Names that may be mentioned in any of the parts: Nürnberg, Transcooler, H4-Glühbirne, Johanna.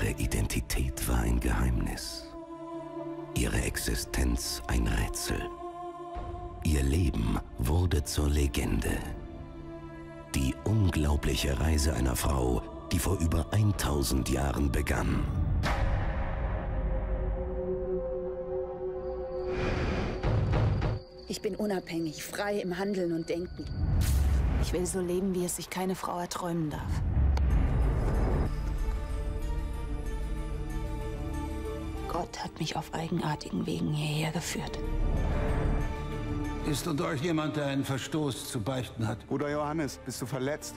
Ihre Identität war ein Geheimnis, ihre Existenz ein Rätsel. Ihr Leben wurde zur Legende. Die unglaubliche Reise einer Frau, die vor über 1000 Jahren begann. Ich bin unabhängig, frei im Handeln und Denken. Ich will so leben, wie es sich keine Frau erträumen darf. Gott hat mich auf eigenartigen Wegen hierher geführt. Ist unter euch jemand, der einen Verstoß zu beichten hat? Bruder Johannes, bist du verletzt?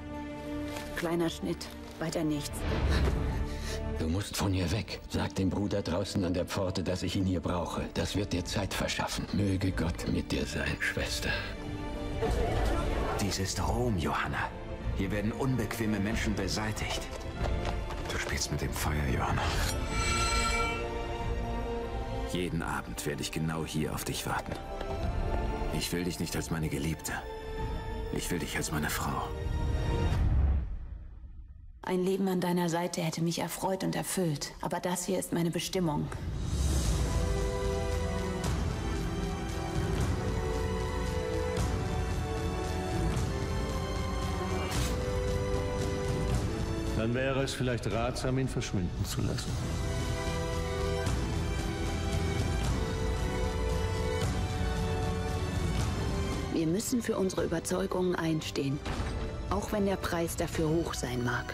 Kleiner Schnitt, weiter nichts. Du musst von hier weg. Sag dem Bruder draußen an der Pforte, dass ich ihn hier brauche. Das wird dir Zeit verschaffen. Möge Gott mit dir sein, Schwester. Dies ist Rom, Johanna. Hier werden unbequeme Menschen beseitigt. Du spielst mit dem Feuer, Johanna. Jeden Abend werde ich genau hier auf dich warten. Ich will dich nicht als meine Geliebte. Ich will dich als meine Frau. Ein Leben an deiner Seite hätte mich erfreut und erfüllt. Aber das hier ist meine Bestimmung. Dann wäre es vielleicht ratsam, ihn verschwinden zu lassen. Wir müssen für unsere Überzeugungen einstehen, auch wenn der Preis dafür hoch sein mag.